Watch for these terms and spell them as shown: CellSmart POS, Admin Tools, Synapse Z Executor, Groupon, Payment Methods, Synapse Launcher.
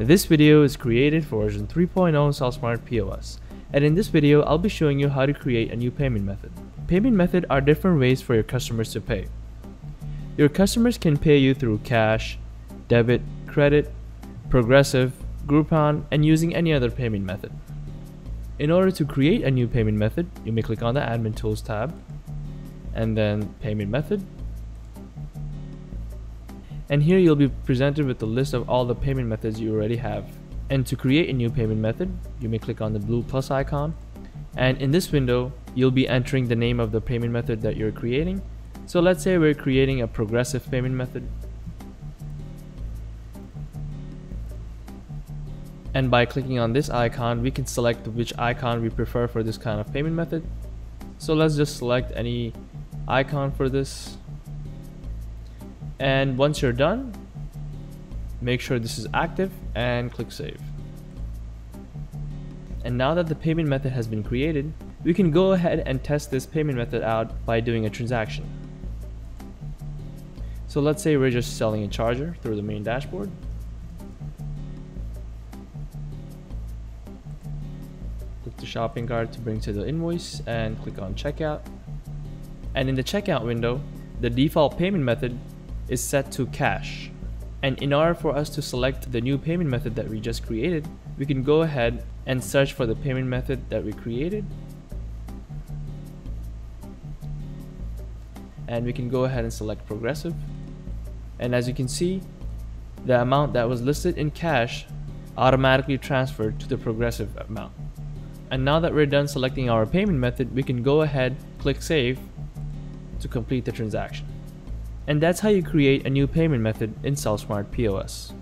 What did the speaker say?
This video is created for version 3.0 CellSmart POS, and in this video I'll be showing you how to create a new payment method. Payment methods are different ways for your customers to pay. Your customers can pay you through cash, debit, credit, progressive, Groupon, and using any other payment method. In order to create a new payment method, you may click on the Admin Tools tab, and then Payment Method. And here you'll be presented with a list of all the payment methods you already have. And to create a new payment method, you may click on the blue plus icon. And in this window, you'll be entering the name of the payment method that you're creating. So let's say we're creating a progressive payment method. And by clicking on this icon, we can select which icon we prefer for this kind of payment method. So let's just select any icon for this. And once you're done, make sure this is active and click save. And now that the payment method has been created, we can go ahead and test this payment method out by doing a transaction. So let's say we're just selling a charger through the main dashboard. Click the shopping cart to bring to the invoice and click on checkout. And in the checkout window, the default payment method is set to cash, and in order for us to select the new payment method that we just created, we can go ahead and search for the payment method that we created, and we can go ahead and select progressive. And as you can see, the amount that was listed in cash automatically transferred to the progressive amount. And now that we're done selecting our payment method, we can go ahead, click save to complete the transaction. And that's how you create a new payment method in CellSmart POS.